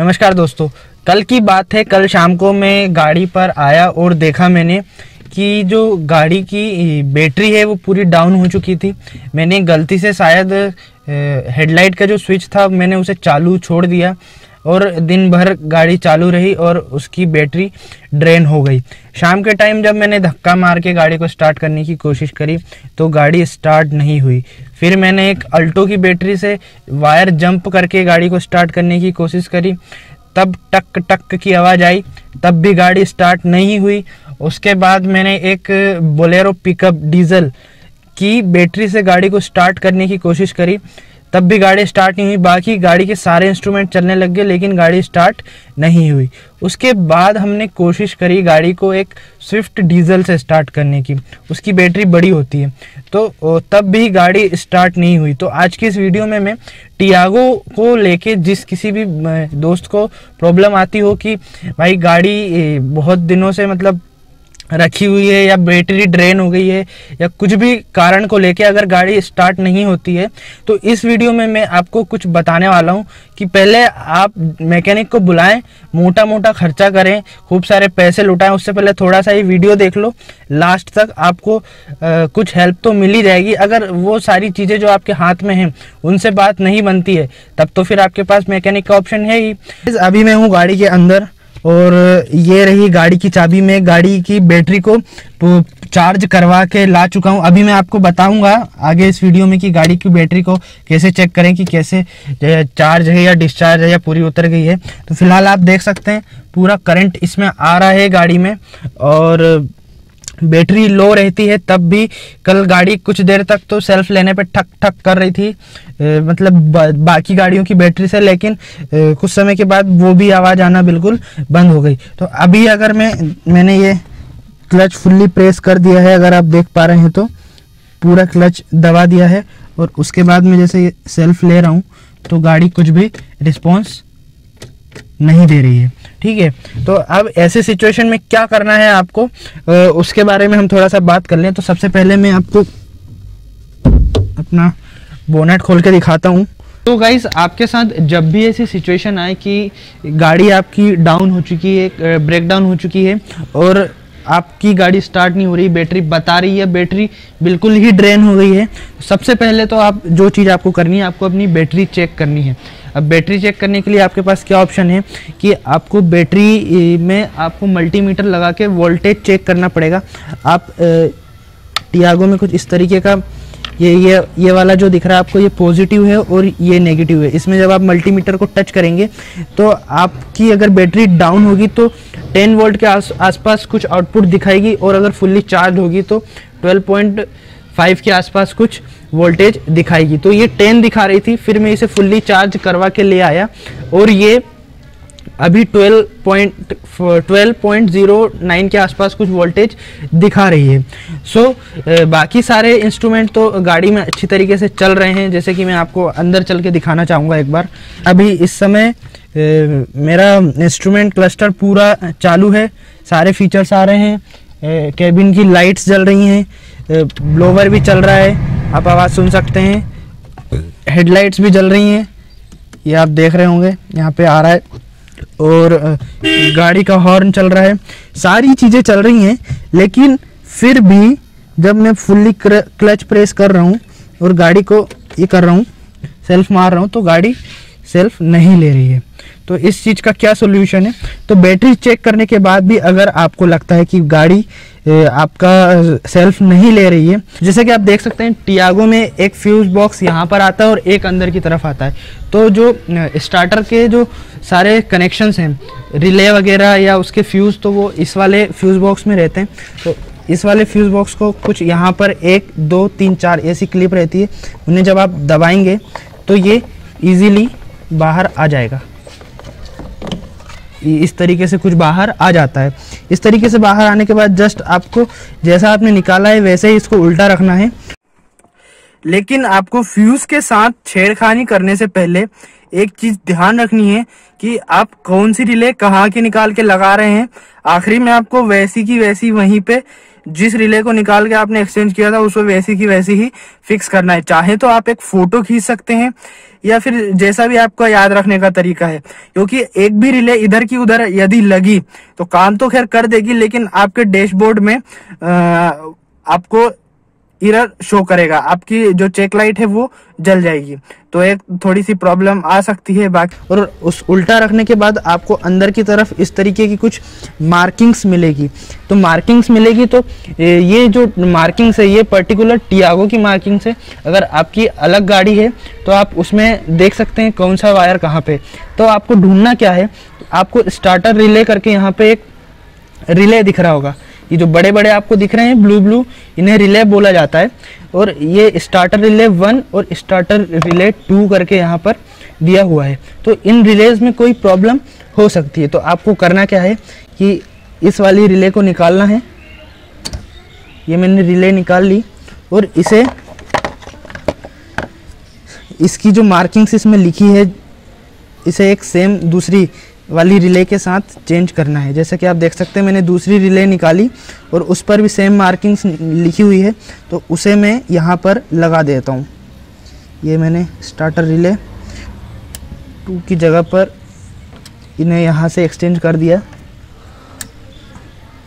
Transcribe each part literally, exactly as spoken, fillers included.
नमस्कार दोस्तों, कल की बात है। कल शाम को मैं गाड़ी पर आया और देखा मैंने कि जो गाड़ी की बैटरी है वो पूरी डाउन हो चुकी थी। मैंने गलती से शायद हेडलाइट का जो स्विच था मैंने उसे चालू छोड़ दिया और दिन भर गाड़ी चालू रही और उसकी बैटरी ड्रेन हो गई। शाम के टाइम जब मैंने धक्का मार के गाड़ी को स्टार्ट करने की कोशिश करी तो गाड़ी स्टार्ट नहीं हुई। फिर मैंने एक अल्टो की बैटरी से वायर जंप करके गाड़ी को स्टार्ट करने की कोशिश करी, तब टक टक की आवाज़ आई, तब भी गाड़ी स्टार्ट नहीं हुई। उसके बाद मैंने एक बोलेरो पिकअप डीजल की बैटरी से गाड़ी को स्टार्ट करने की कोशिश करी, तब भी गाड़ी स्टार्ट नहीं हुई। बाकी गाड़ी के सारे इंस्ट्रूमेंट चलने लग गए लेकिन गाड़ी स्टार्ट नहीं हुई। उसके बाद हमने कोशिश करी गाड़ी को एक स्विफ्ट डीजल से स्टार्ट करने की, उसकी बैटरी बड़ी होती है, तो तब भी गाड़ी स्टार्ट नहीं हुई। तो आज की इस वीडियो में मैं टियागो को लेके, जिस किसी भी दोस्त को प्रॉब्लम आती हो कि भाई गाड़ी बहुत दिनों से मतलब रखी हुई है या बैटरी ड्रेन हो गई है या कुछ भी कारण को लेके अगर गाड़ी स्टार्ट नहीं होती है, तो इस वीडियो में मैं आपको कुछ बताने वाला हूं कि पहले आप मैकेनिक को बुलाएं, मोटा मोटा खर्चा करें, खूब सारे पैसे लुटाएं, उससे पहले थोड़ा सा ये वीडियो देख लो। लास्ट तक आपको आ, कुछ हेल्प तो मिल ही जाएगी। अगर वो सारी चीज़ें जो आपके हाथ में हैं उनसे बात नहीं बनती है तब तो फिर आपके पास मैकेनिक का ऑप्शन है ही। अभी मैं हूँ गाड़ी के अंदर और ये रही गाड़ी की चाबी। में गाड़ी की बैटरी को चार्ज करवा के ला चुका हूँ। अभी मैं आपको बताऊंगा आगे इस वीडियो में कि गाड़ी की बैटरी को कैसे चेक करें कि कैसे चार्ज है या डिस्चार्ज है या पूरी उतर गई है। तो फिलहाल आप देख सकते हैं पूरा करंट इसमें आ रहा है गाड़ी में, और बैटरी लो रहती है तब भी कल गाड़ी कुछ देर तक तो सेल्फ लेने पे ठक ठक कर रही थी, ए, मतलब बा, बाकी गाड़ियों की बैटरी से। लेकिन ए, कुछ समय के बाद वो भी आवाज़ आना बिल्कुल बंद हो गई। तो अभी अगर मैं मैंने ये क्लच फुल्ली प्रेस कर दिया है, अगर आप देख पा रहे हैं तो पूरा क्लच दबा दिया है, और उसके बाद मैं जैसे सेल्फ ले रहा हूँ तो गाड़ी कुछ भी रिस्पॉन्स नहीं दे रही है। ठीक है, तो अब ऐसे सिचुएशन में क्या करना है आपको, उसके बारे में हम थोड़ा सा बात कर लें। तो सबसे पहले मैं आपको अपना बोनेट खोल के दिखाता हूँ। तो गाइस, आपके साथ जब भी ऐसी सिचुएशन आए कि गाड़ी आपकी डाउन हो चुकी है, ब्रेक डाउन हो चुकी है और आपकी गाड़ी स्टार्ट नहीं हो रही, बैटरी बता रही है बैटरी बिल्कुल ही ड्रेन हो गई है, सबसे पहले तो आप जो चीज़ आपको करनी है, आपको अपनी बैटरी चेक करनी है। अब बैटरी चेक करने के लिए आपके पास क्या ऑप्शन है कि आपको बैटरी में आपको मल्टीमीटर लगा के वोल्टेज चेक करना पड़ेगा। आप टियागो में कुछ इस तरीके का, ये ये ये वाला जो दिख रहा है आपको, ये पॉजिटिव है और ये नेगेटिव है। इसमें जब आप मल्टीमीटर को टच करेंगे तो आपकी अगर बैटरी डाउन होगी तो दस वोल्ट के आस आसपास कुछ आउटपुट दिखाएगी, और अगर फुल्ली चार्ज होगी तो बारह पॉइंट पाँच के आसपास कुछ वोल्टेज दिखाएगी। तो ये दस दिखा रही थी, फिर मैं इसे फुल्ली चार्ज करवा के ले आया और ये अभी बारह पॉइंट बारह पॉइंट ज़ीरो नाइन के आसपास कुछ वोल्टेज दिखा रही है। सो so, बाकी सारे इंस्ट्रूमेंट तो गाड़ी में अच्छी तरीके से चल रहे हैं, जैसे कि मैं आपको अंदर चल के दिखाना चाहूँगा एक बार। अभी इस समय ए, मेरा इंस्ट्रूमेंट क्लस्टर पूरा चालू है, सारे फीचर्स आ रहे हैं, ए, केबिन की लाइट्स जल रही हैं, ब्लोवर भी चल रहा है, आप आवाज़ सुन सकते हैं, हेडलाइट्स भी जल रही हैं, ये आप देख रहे होंगे यहाँ पे आ रहा है, और गाड़ी का हॉर्न चल रहा है, सारी चीज़ें चल रही हैं। लेकिन फिर भी जब मैं फुल्ली क्लच प्रेस कर रहा हूँ और गाड़ी को ये कर रहा हूँ, सेल्फ मार रहा हूँ, तो गाड़ी सेल्फ नहीं ले रही है। तो इस चीज़ का क्या सोल्यूशन है? तो बैटरी चेक करने के बाद भी अगर आपको लगता है कि गाड़ी आपका सेल्फ नहीं ले रही है, जैसे कि आप देख सकते हैं टियागो में एक फ्यूज़ बॉक्स यहाँ पर आता है और एक अंदर की तरफ आता है, तो जो स्टार्टर के जो सारे कनेक्शंस हैं, रिले वगैरह या उसके फ्यूज़, तो वो इस वाले फ्यूज़ बॉक्स में रहते हैं। तो इस वाले फ्यूज़ बॉक्स को कुछ यहाँ पर एक दो तीन चार ऐसी क्लिप रहती है, उन्हें जब आप दबाएंगे तो ये ईज़िली बाहर आ जाएगा। इस तरीके से कुछ बाहर आ जाता है। इस तरीके से बाहर आने के बाद जस्ट आपको जैसा आपने निकाला है वैसे ही इसको उल्टा रखना है। लेकिन आपको फ्यूज़ के साथ छेड़खानी करने से पहले एक चीज़ ध्यान रखनी है कि आप कौन सी रिले कहाँ के निकाल के लगा रहे हैं। आखिरी में आपको वैसी की वैसी वहीं पे जिस रिले को निकाल के आपने एक्सचेंज किया था उसको वैसी की वैसी ही फिक्स करना है। चाहे तो आप एक फोटो खींच सकते हैं या फिर जैसा भी आपका याद रखने का तरीका है, क्योंकि एक भी रिले इधर की उधर यदि लगी तो काम तो खैर कर देगी, लेकिन आपके डैशबोर्ड में आ, आपको एरर शो करेगा, आपकी जो चेक लाइट है वो जल जाएगी, तो एक थोड़ी सी प्रॉब्लम आ सकती है। बाकी और उस उल्टा रखने के बाद आपको अंदर की तरफ इस तरीके की कुछ मार्किंग्स मिलेगी, तो मार्किंग्स मिलेगी तो ये जो मार्किंग्स है ये पर्टिकुलर टियागो की मार्किंग्स है। अगर आपकी अलग गाड़ी है तो आप उसमें देख सकते हैं कौन सा वायर कहाँ पे। तो आपको ढूंढना क्या है, आपको स्टार्टर रिले करके यहाँ पे एक रिले दिख रहा होगा, ये जो बड़े बड़े आपको दिख रहे हैं ब्लू ब्लू, इन्हें रिले बोला जाता है। और ये स्टार्टर रिले वन और स्टार्टर रिले टू करके यहाँ पर दिया हुआ है, तो इन रिलेज में कोई प्रॉब्लम हो सकती है। तो आपको करना क्या है कि इस वाली रिले को निकालना है। ये मैंने रिले निकाल ली और इसे, इसकी जो मार्किंग्स इसमें लिखी है इसे एक सेम दूसरी वाली रिले के साथ चेंज करना है। जैसे कि आप देख सकते हैं मैंने दूसरी रिले निकाली और उस पर भी सेम मार्किंग्स लिखी हुई है, तो उसे मैं यहाँ पर लगा देता हूँ। ये मैंने स्टार्टर रिले टू की जगह पर इन्हें यहाँ से एक्सचेंज कर दिया,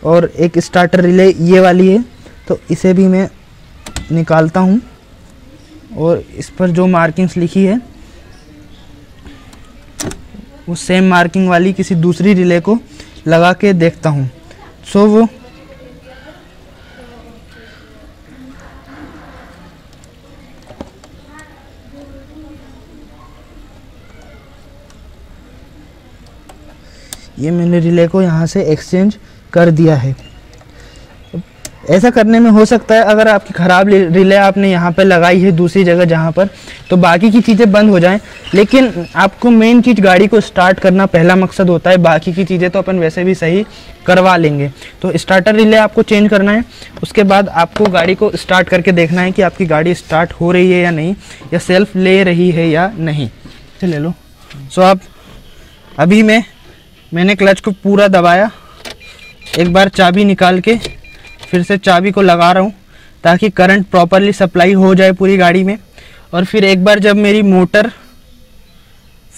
और एक स्टार्टर रिले ये वाली है तो इसे भी मैं निकालता हूँ और इस पर जो मार्किंग्स लिखी है वो सेम मार्किंग वाली किसी दूसरी रिले को लगा के देखता हूँ। सो वो ये मैंने रिले को यहाँ से एक्सचेंज कर दिया है। ऐसा करने में हो सकता है अगर आपकी ख़राब रिले आपने यहाँ पर लगाई है दूसरी जगह जहाँ पर, तो बाकी की चीज़ें बंद हो जाएं, लेकिन आपको मेन चीज़ गाड़ी को स्टार्ट करना पहला मकसद होता है। बाकी की चीज़ें तो अपन वैसे भी सही करवा लेंगे। तो स्टार्टर रिले आपको चेंज करना है, उसके बाद आपको गाड़ी को स्टार्ट करके देखना है कि आपकी गाड़ी स्टार्ट हो रही है या नहीं, या सेल्फ ले रही है या नहीं। चले लो। सो आप अभी मैं मैंने क्लच को पूरा दबाया, एक बार चाबी निकाल के फिर से चाबी को लगा रहा हूँ ताकि करंट प्रॉपरली सप्लाई हो जाए पूरी गाड़ी में। और फिर एक बार जब मेरी मोटर,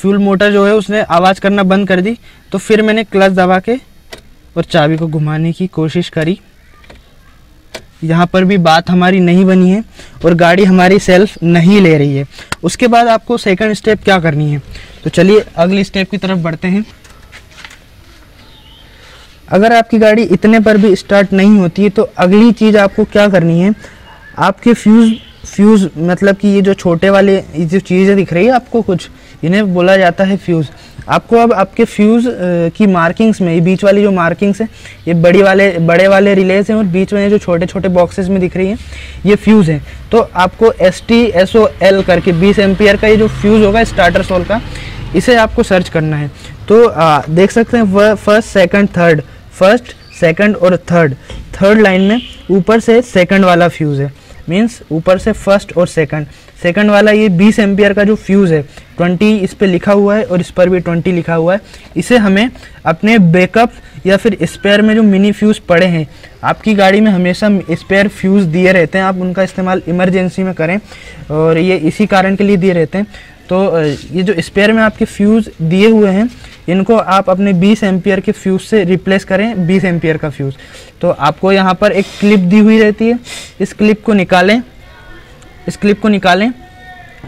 फ्यूल मोटर जो है उसने आवाज़ करना बंद कर दी, तो फिर मैंने क्लच दबा के और चाबी को घुमाने की कोशिश करी। यहाँ पर भी बात हमारी नहीं बनी है और गाड़ी हमारी सेल्फ नहीं ले रही है। उसके बाद आपको सेकंड स्टेप क्या करनी है, तो चलिए अगली स्टेप की तरफ बढ़ते हैं। अगर आपकी गाड़ी इतने पर भी स्टार्ट नहीं होती है तो अगली चीज़ आपको क्या करनी है, आपके फ्यूज़ फ्यूज़ मतलब कि ये जो छोटे वाले जो चीज़ें दिख रही है आपको, कुछ इन्हें बोला जाता है फ्यूज़। आपको अब आपके फ्यूज़ की मार्किंग्स में, ये बीच वाली जो मार्किंग्स है ये बड़ी वाले बड़े वाले रिलेज हैं और बीच में जो छोटे छोटे बॉक्सेस में दिख रही हैं ये फ्यूज़ हैं। तो आपको S T S O L करके बीस एम्पियर का ये जो फ्यूज़ होगा स्टार्टर सोल का, इसे आपको सर्च करना है। तो आ, देख सकते हैं first second third, first second और थर्ड, थर्ड लाइन में ऊपर से सेकंड वाला फ्यूज़ है, मींस ऊपर से फर्स्ट और सेकंड, सेकंड वाला ये बीस एम्पियर का जो फ्यूज़ है, बीस इस पे लिखा हुआ है और इस पर भी बीस लिखा हुआ है। इसे हमें अपने बैकअप या फिर स्पेयर में जो मिनी फ्यूज़ पड़े हैं, आपकी गाड़ी में हमेशा स्पेयर फ्यूज़ दिए रहते हैं, आप उनका इस्तेमाल इमरजेंसी में करें, और ये इसी कारण के लिए दिए रहते हैं। तो ये जो स्पेयर में आपके फ्यूज़ दिए हुए हैं इनको आप अपने बीस एम्पियर के फ्यूज़ से रिप्लेस करें, बीस एम्पियर का फ्यूज़। तो आपको यहाँ पर एक क्लिप दी हुई रहती है, इस क्लिप को निकालें, इस क्लिप को निकालें,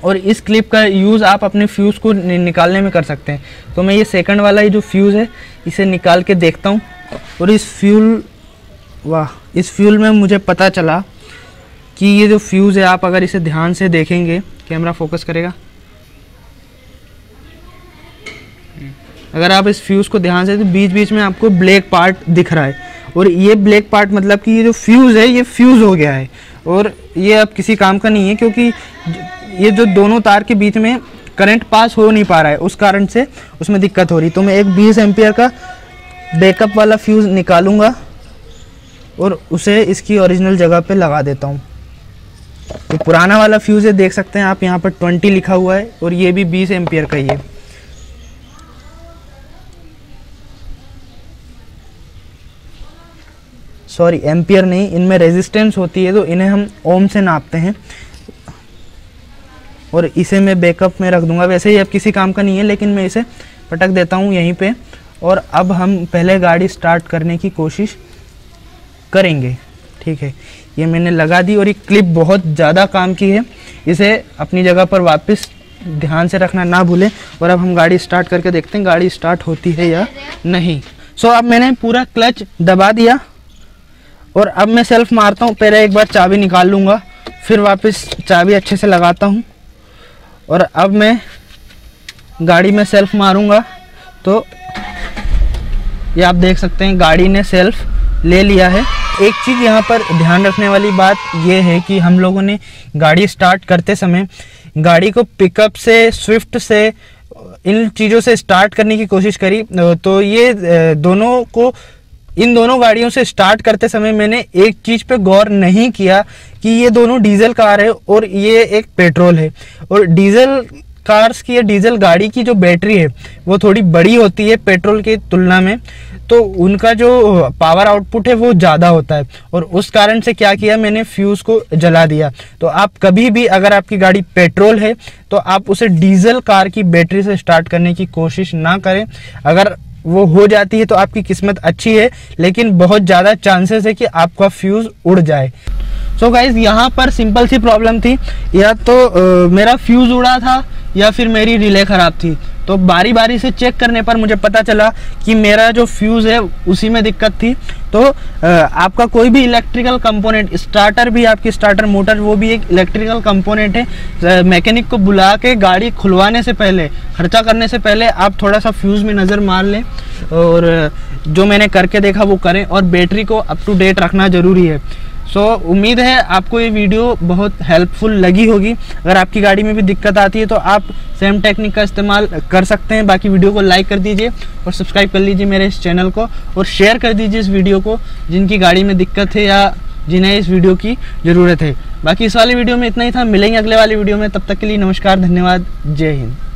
और इस क्लिप का यूज़ आप अपने फ्यूज़ को निकालने में कर सकते हैं। तो मैं ये सेकंड वाला ये जो फ्यूज़ है इसे निकाल के देखता हूँ, और इस फ्यूल, वाह, इस फ्यूल में मुझे पता चला कि ये जो फ्यूज़ है, आप अगर इसे ध्यान से देखेंगे, कैमरा फोकस करेगा, अगर आप इस फ्यूज़ को ध्यान से, तो बीच बीच में आपको ब्लैक पार्ट दिख रहा है, और ये ब्लैक पार्ट मतलब कि ये जो फ्यूज़ है ये फ्यूज़ हो गया है और ये अब किसी काम का नहीं है, क्योंकि ये जो दोनों तार के बीच में करंट पास हो नहीं पा रहा है, उस कारण से उसमें दिक्कत हो रही। तो मैं एक बीस एम्पियर का बैकअप वाला फ्यूज़ निकालूंगा और उसे इसकी ओरिजिनल जगह पर लगा देता हूँ। तो पुराना वाला फ्यूज़ है, देख सकते हैं आप यहाँ पर बीस लिखा हुआ है और ये भी बीस एम्पियर का ही है। सॉरी एम्पियर नहीं, इनमें रेजिस्टेंस होती है तो इन्हें हम ओम से नापते हैं। और इसे मैं बैकअप में रख दूंगा, वैसे ही अब किसी काम का नहीं है लेकिन मैं इसे पटक देता हूँ यहीं पे। और अब हम पहले गाड़ी स्टार्ट करने की कोशिश करेंगे। ठीक है, ये मैंने लगा दी और ये क्लिप बहुत ज़्यादा काम की है, इसे अपनी जगह पर वापस ध्यान से रखना ना भूलें। और अब हम गाड़ी स्टार्ट करके देखते हैं गाड़ी स्टार्ट होती है या नहीं। सो अब मैंने पूरा क्लच दबा दिया और अब मैं सेल्फ मारता हूँ। पहले एक बार चाबी निकाल लूँगा, फिर वापस चाबी अच्छे से लगाता हूँ और अब मैं गाड़ी में सेल्फ मारूंगा तो ये आप देख सकते हैं गाड़ी ने सेल्फ ले लिया है। एक चीज़ यहाँ पर ध्यान रखने वाली बात यह है कि हम लोगों ने गाड़ी स्टार्ट करते समय गाड़ी को पिकअप से, स्विफ्ट से, इन चीज़ों से स्टार्ट करने की कोशिश करी, तो ये दोनों को, इन दोनों गाड़ियों से स्टार्ट करते समय मैंने एक चीज़ पे गौर नहीं किया कि ये दोनों डीजल कार है और ये एक पेट्रोल है। और डीजल कार्स की या डीजल गाड़ी की जो बैटरी है वो थोड़ी बड़ी होती है पेट्रोल की तुलना में, तो उनका जो पावर आउटपुट है वो ज़्यादा होता है। और उस कारण से क्या किया, मैंने फ्यूज़ को जला दिया। तो आप कभी भी अगर आपकी गाड़ी पेट्रोल है तो आप उसे डीजल कार की बैटरी से स्टार्ट करने की कोशिश ना करें। अगर वो हो जाती है तो आपकी किस्मत अच्छी है, लेकिन बहुत ज़्यादा चांसेस है कि आपका फ्यूज़ उड़ जाए। सो गाइज, यहाँ पर सिंपल सी प्रॉब्लम थी, या तो आ, मेरा फ्यूज़ उड़ा था या फिर मेरी रिले ख़राब थी। तो बारी बारी से चेक करने पर मुझे पता चला कि मेरा जो फ्यूज़ है उसी में दिक्कत थी। तो आ, आपका कोई भी इलेक्ट्रिकल कंपोनेंट, स्टार्टर भी, आपकी स्टार्टर मोटर वो भी एक इलेक्ट्रिकल कंपोनेंट है। मैकेनिक को बुला के गाड़ी खुलवाने से पहले, खर्चा करने से पहले आप थोड़ा सा फ्यूज़ में नज़र मार लें। और जो मैंने करके देखा वो करें, और बैटरी को अप टू डेट रखना ज़रूरी है। सो so, उम्मीद है आपको ये वीडियो बहुत हेल्पफुल लगी होगी। अगर आपकी गाड़ी में भी दिक्कत आती है तो आप सेम टेक्निक का इस्तेमाल कर सकते हैं। बाकी वीडियो को लाइक कर दीजिए और सब्सक्राइब कर लीजिए मेरे इस चैनल को, और शेयर कर दीजिए इस वीडियो को जिनकी गाड़ी में दिक्कत है या जिन्हें इस वीडियो की ज़रूरत है। बाकी इस वाले वीडियो में इतना ही था, मिलेंगे अगले वाले वीडियो में। तब तक के लिए नमस्कार, धन्यवाद, जय हिंद।